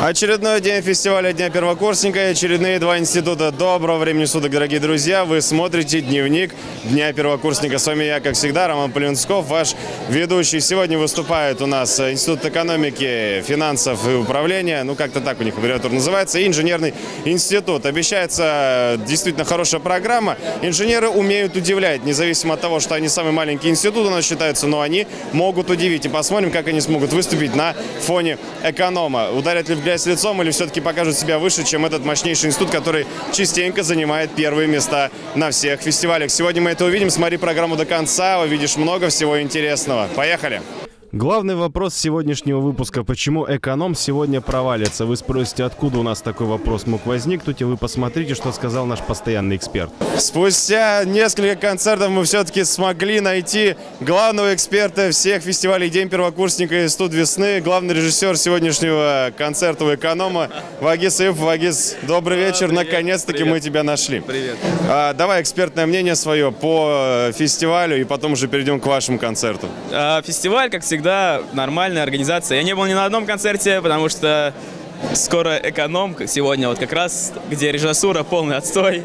Очередной день фестиваля Дня первокурсника и очередные два института. Доброго времени суток, дорогие друзья. Вы смотрите дневник Дня первокурсника. С вами я, как всегда, Роман Полинсков, ваш ведущий. Сегодня выступает у нас Институт экономики, финансов и управления. Ну, как-то так у них аббревиатура называется. И инженерный институт. Обещается действительно хорошая программа. Инженеры умеют удивлять, независимо от того, что они самый маленький институт у нас считаются, но они могут удивить. И посмотрим, как они смогут выступить на фоне эконома. Ударят ли в грязь лицом или все-таки покажут себя выше, чем этот мощнейший институт, который частенько занимает первые места на всех фестивалях. Сегодня мы это увидим. Смотри программу до конца, увидишь много всего интересного. Поехали! Главный вопрос сегодняшнего выпуска – почему эконом сегодня провалится? Вы спросите, откуда у нас такой вопрос мог возникнуть, и вы посмотрите, что сказал наш постоянный эксперт. Спустя несколько концертов мы все-таки смогли найти главного эксперта всех фестивалей «День первокурсника» и «Институт весны», главный режиссер сегодняшнего концерта у эконома Вагис Ив. Вагис, добрый вечер. Наконец-таки мы тебя нашли. Привет. Давай экспертное мнение свое по фестивалю, и потом уже перейдем к вашему концерту. Фестиваль, как всегда, нормальная организация. Я не был ни на одном концерте, потому что скоро эконом, сегодня вот как раз, где режиссура полный отстой,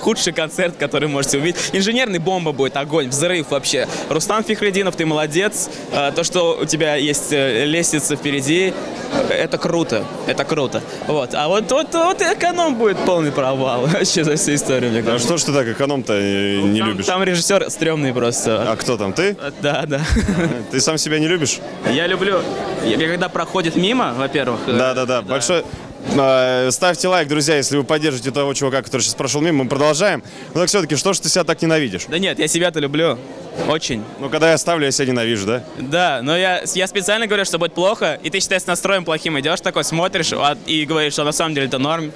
худший концерт, который можете увидеть. Инженерный бомба будет, огонь, взрыв вообще. Рустам Фихретдинов, ты молодец. То, что у тебя есть лестница впереди, это круто, это круто. Вот. А вот эконом будет полный провал вообще за всю историю, мне кажется. А что ж ты так эконом-то не любишь? Там режиссер стрёмный просто. А кто там, ты? Да. Ты сам себя не любишь? Я люблю. Я когда проходит мимо, во-первых. Да. Большой... Ставьте лайк, друзья, если вы поддержите того чувака, который сейчас прошел мимо. Мы продолжаем. Но так все-таки, что ж ты себя так ненавидишь? Да нет, я себя-то люблю. Очень. Ну, когда я ставлю, я себя ненавижу, да? Да, но я специально говорю, что будет плохо, и ты, считай, с настроем плохим идешь, такой смотришь и говоришь, что на самом деле это норм.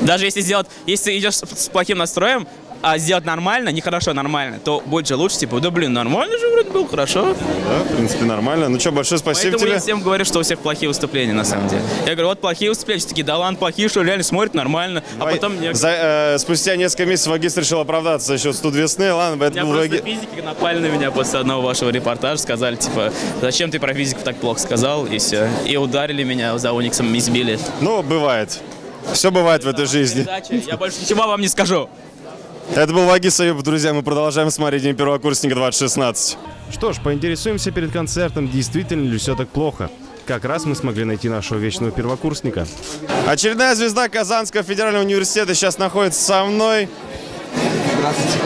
Даже если идешь с плохим настроем, а сделать нормально, нехорошо, нормально, то будет же лучше, типа, да блин, нормально же вроде было, хорошо. Да, в принципе, нормально. Ну что, большое спасибо. Поэтому тебе. Я всем говорю, что у всех плохие выступления, на самом деле. Я говорю, вот плохие выступления, все такие, да ладно, плохие, что реально смотрят нормально. А потом... Спустя несколько месяцев Вагис решил оправдаться за счет «Института весны». Ладно, поэтому... Физики напали на меня после одного вашего репортажа, сказали, типа, зачем ты про физиков так плохо сказал, и все. И ударили меня за униксом, избили. Ну, бывает. Все бывает в этой жизни. Я больше ничего вам не скажу. Это был Вагис Ив, друзья. Мы продолжаем смотреть День первокурсника 2016. Что ж, поинтересуемся перед концертом, действительно ли все так плохо. Как раз мы смогли найти нашего вечного первокурсника. Очередная звезда Казанского федерального университета сейчас находится со мной.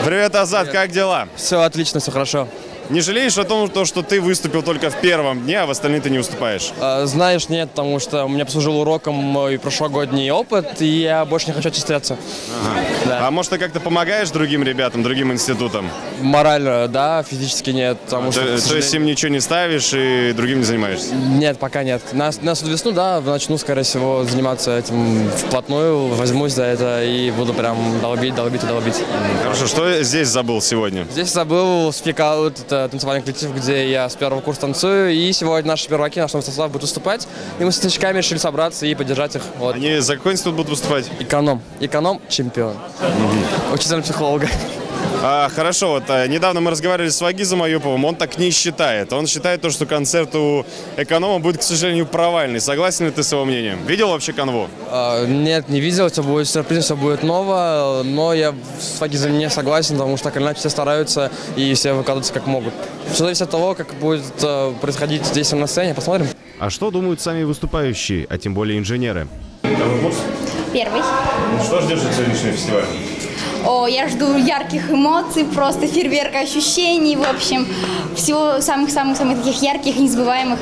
Привет, Азат, привет. Как дела? Все отлично, все хорошо. Не жалеешь о том, что ты выступил только в первом дне, а в остальные ты не выступаешь? Знаешь, нет, потому что у меня послужил уроком мой прошлогодний опыт, и я больше не хочу отчисляться. Ага. Да. А может, ты как-то помогаешь другим ребятам, другим институтам? Морально, да, физически нет. Потому что, то есть им ничего не ставишь и другим не занимаешься? Нет, пока нет. На весну, да, начну, скорее всего, заниматься этим вплотную, возьмусь за это и буду прям долбить. Хорошо, что здесь забыл сегодня? Здесь забыл спикаут, это танцевальный коллектив, где я с первого курса танцую, и сегодня наши перваки, наш Станислав, будут выступать, и мы с старичками решили собраться и поддержать их. Вот. Они за какой институт будут выступать? Эконом. Эконом-чемпион. Учитель психолога. Хорошо, вот недавно мы разговаривали с Вагизом Аюповым, он так не считает. Он считает то, что концерт у эконома будет, к сожалению, провальный. Согласен ли ты с его мнением? Видел вообще канву? Нет, не видел, все будет сюрприз, все будет ново, но я с Вагизом не согласен, потому что так или иначе все стараются и все выкладываются как могут. Все зависит от того, как будет происходить здесь на сцене, посмотрим. А что думают сами выступающие, а тем более инженеры? Первый. Ну, что ждешь от сегодняшнего фестиваля? О, я жду ярких эмоций, просто фейерверка ощущений, в общем, всего самых-самых-самых таких ярких, незабываемых.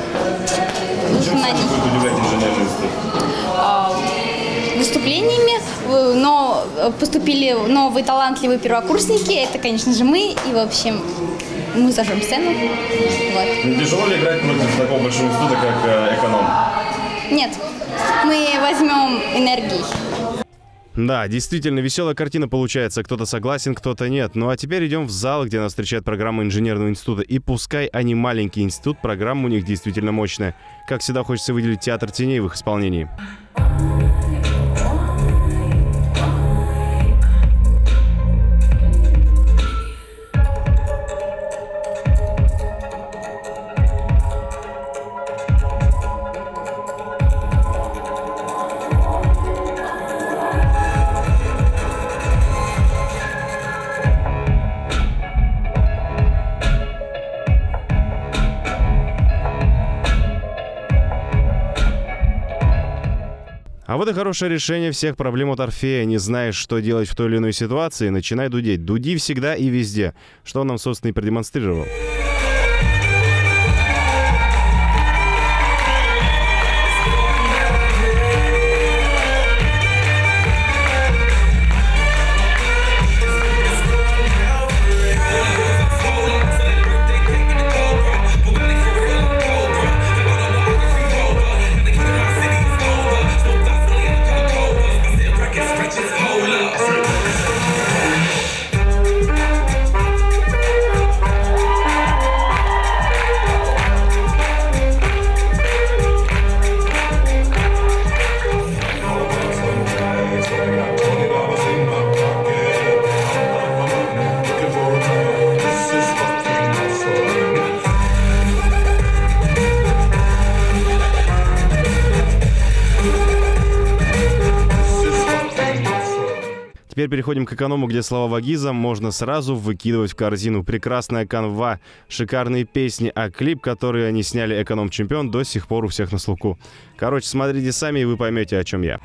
Чем самый будет удивлять инженерный институт? Выступлениями, но поступили новые талантливые первокурсники, это, конечно же, мы, и, в общем, мы зажжем сцену. Вот. Не тяжело ли играть против такого большого института, как эконом? Нет, мы возьмем энергии. Да, действительно, веселая картина получается. Кто-то согласен, кто-то нет. Ну а теперь идем в зал, где нас встречает программа инженерного института. И пускай они маленький институт, программа у них действительно мощная. Как всегда, хочется выделить театр теней в их исполнении. А вот и хорошее решение всех проблем от Орфея. Не знаешь, что делать в той или иной ситуации, начинай дудеть. Дуди всегда и везде, что он нам, собственно, и продемонстрировал. Теперь переходим к эконому, где слова Вагиза можно сразу выкидывать в корзину. Прекрасная канва, шикарные песни, а клип, который они сняли, «Эконом-чемпион», до сих пор у всех на слуху. Короче, смотрите сами, и вы поймете, о чем я.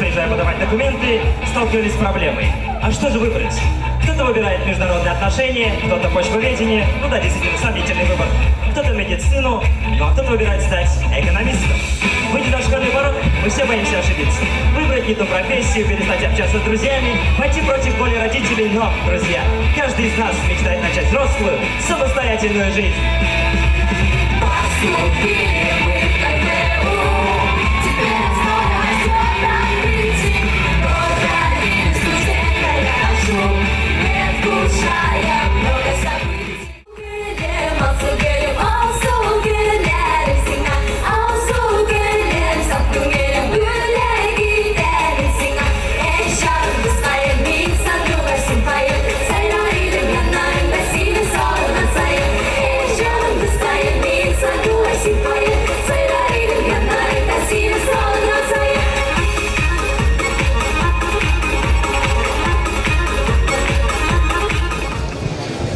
Приезжая подавать документы, столкнулись с проблемой. А что же выбрать? Кто-то выбирает международные отношения, кто-то почвоведение, ну да, действительно, сомнительный выбор. Кто-то медицину, ну а кто-то выбирает стать экономистом. Выйдя на школьный порог, мы все боимся ошибиться. Выбрать не ту профессию, перестать общаться с друзьями, пойти против воли родителей, но, друзья, каждый из нас мечтает начать взрослую, самостоятельную жизнь.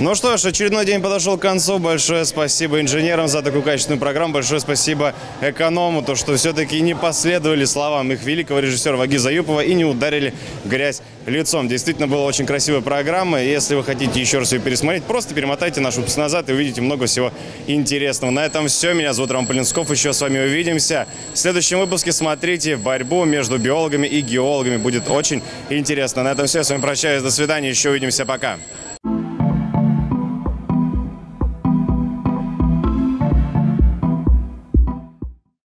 Ну что ж, очередной день подошел к концу. Большое спасибо инженерам за такую качественную программу. Большое спасибо эконому, то, что все-таки не последовали словам их великого режиссера Вагиза Юпова и не ударили в грязь лицом. Действительно, была очень красивая программа. Если вы хотите еще раз ее пересмотреть, просто перемотайте наш выпуск назад и увидите много всего интересного. На этом все. Меня зовут Роман Полинсков. Еще с вами увидимся. В следующем выпуске смотрите борьбу между биологами и геологами. Будет очень интересно. На этом все. Я с вами прощаюсь. До свидания. Еще увидимся. Пока.